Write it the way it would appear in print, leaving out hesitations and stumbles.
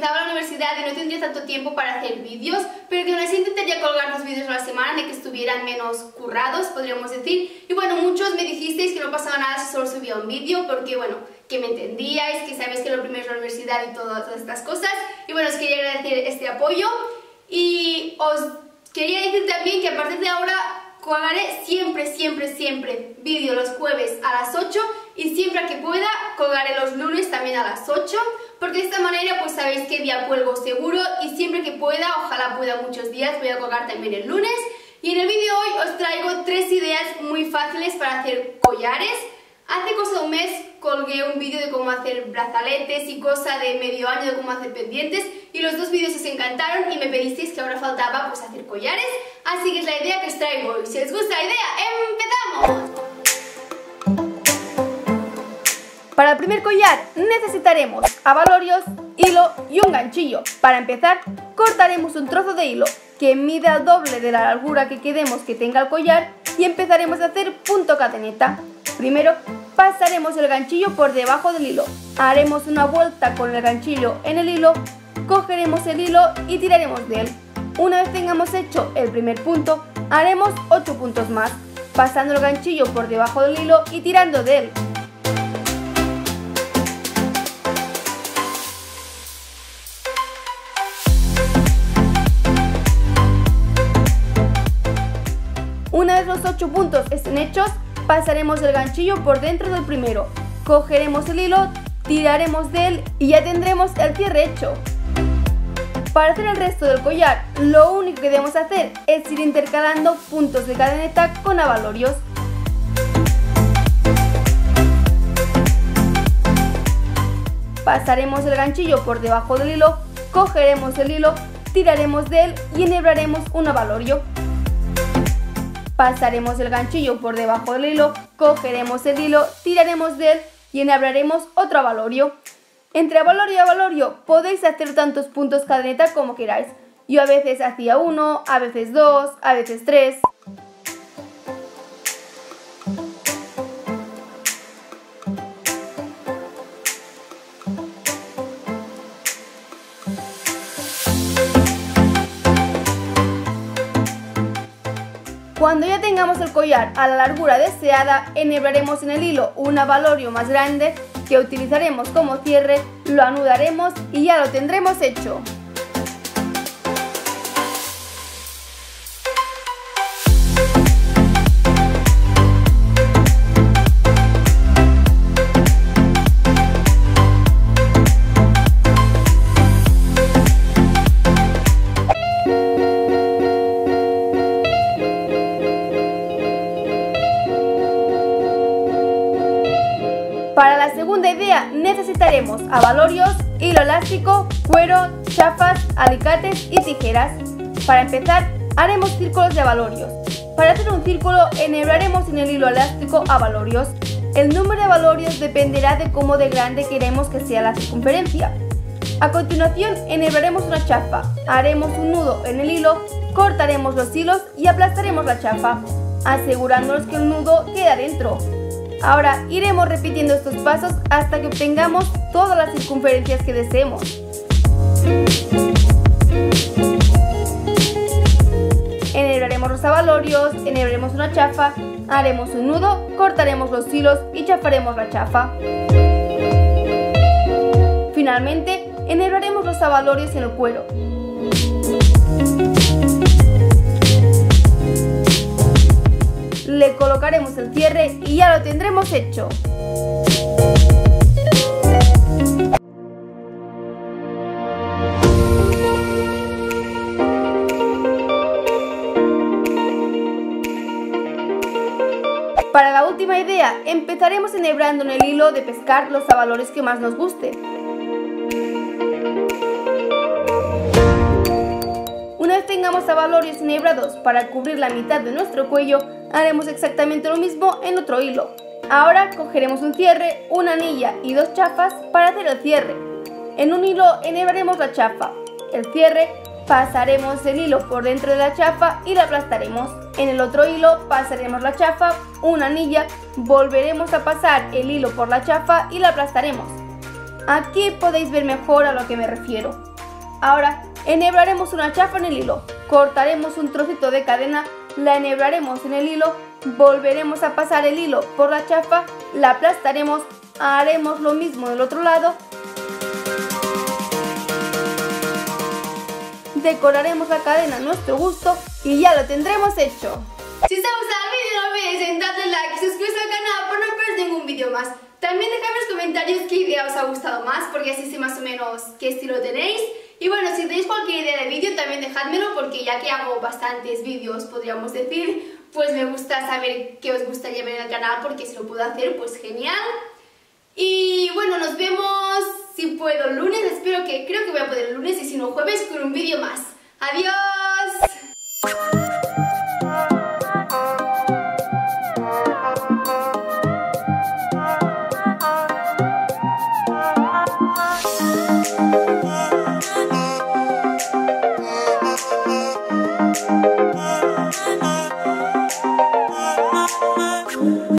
estaba en la universidad y no tenía tanto tiempo para hacer vídeos, pero que aún así intentaría colgar 2 vídeos a la semana de que estuvieran menos currados, podríamos decir. Y bueno, muchos me dijisteis que no pasaba nada si solo subía un vídeo, porque bueno, que me entendíais, que sabéis que lo primero es la universidad y todas estas cosas. Y bueno, os quería agradecer este apoyo y os quería decir también que a partir de ahora colgaré siempre vídeo los jueves a las 8 y siempre que pueda colgaré los lunes también a las 8, porque de esta manera pues sabéis qué día cuelgo seguro y siempre que pueda, ojalá pueda muchos días, voy a colgar también el lunes. Y en el vídeo hoy os traigo 3 ideas muy fáciles para hacer collares. Hace cosa de un mes colgué un vídeo de cómo hacer brazaletes y cosa de medio año de cómo hacer pendientes y los 2 vídeos os encantaron y me pedisteis que ahora faltaba pues hacer collares, así que es la idea que os traigo hoy. Si os gusta la idea, ¡empezamos! Para el primer collar necesitaremos abalorios, hilo y un ganchillo. Para empezar, cortaremos un trozo de hilo que mida el doble de la largura que queremos que tenga el collar y empezaremos a hacer punto cadeneta. Primero, pasaremos el ganchillo por debajo del hilo, haremos una vuelta con el ganchillo en el hilo, cogeremos el hilo y tiraremos de él. Una vez tengamos hecho el primer punto, haremos 8 puntos más, pasando el ganchillo por debajo del hilo y tirando de él. Una vez los 8 puntos estén hechos, pasaremos el ganchillo por dentro del primero, cogeremos el hilo, tiraremos de él y ya tendremos el cierre hecho. Para hacer el resto del collar, lo único que debemos hacer es ir intercalando puntos de cadeneta con abalorios. Pasaremos el ganchillo por debajo del hilo, cogeremos el hilo, tiraremos de él y enhebraremos un abalorio. Pasaremos el ganchillo por debajo del hilo, cogeremos el hilo, tiraremos de él y enhebraremos otro abalorio. Entre abalorio y abalorio podéis hacer tantos puntos cadeneta como queráis. Yo a veces hacía 1, a veces 2, a veces 3. Cuando ya tengamos el collar a la largura deseada, enhebraremos en el hilo un abalorio más grande que utilizaremos como cierre, lo anudaremos y ya lo tendremos hecho. Para la segunda idea necesitaremos abalorios, hilo elástico, cuero, chafas, alicates y tijeras. Para empezar, haremos círculos de abalorios. Para hacer un círculo, enhebraremos en el hilo elástico abalorios. El número de abalorios dependerá de cómo de grande queremos que sea la circunferencia. A continuación, enhebraremos una chafa, haremos un nudo en el hilo, cortaremos los hilos y aplastaremos la chafa, asegurándonos que el nudo queda dentro. Ahora iremos repitiendo estos pasos hasta que obtengamos todas las circunferencias que deseemos. Enhebraremos los abalorios, enhebraremos una chafa, haremos un nudo, cortaremos los hilos y chafaremos la chafa. Finalmente, enhebraremos los abalorios en el cuero. Le colocaremos el cierre y ya lo tendremos hecho. Para la última idea, empezaremos enhebrando en el hilo de pescar los abalorios que más nos guste. Una vez tengamos abalorios enhebrados para cubrir la mitad de nuestro cuello, haremos exactamente lo mismo en otro hilo. Ahora cogeremos un cierre, una anilla y 2 chafas para hacer el cierre. En un hilo enhebraremos la chafa, el cierre, pasaremos el hilo por dentro de la chafa y la aplastaremos. En el otro hilo pasaremos la chafa, una anilla, volveremos a pasar el hilo por la chafa y la aplastaremos. Aquí podéis ver mejor a lo que me refiero. Ahora, enhebraremos una chafa en el hilo, cortaremos un trocito de cadena, la enhebraremos en el hilo, volveremos a pasar el hilo por la chafa, la aplastaremos, haremos lo mismo del otro lado, decoraremos la cadena a nuestro gusto y ya lo tendremos hecho. Si te ha gustado el video, no olvides darle like y suscribirse al canal para no perder ningún video más. También dejadme en los comentarios qué idea os ha gustado más, porque así sé más o menos qué estilo tenéis. Y bueno, si tenéis cualquier idea de vídeo también dejádmelo, porque ya que hago bastantes vídeos, podríamos decir, pues me gusta saber qué os gustaría ver en el canal, porque si lo puedo hacer, pues genial. Y bueno, nos vemos, si puedo, el lunes. Creo que voy a poder el lunes, y si no, jueves, con un vídeo más. ¡Adiós!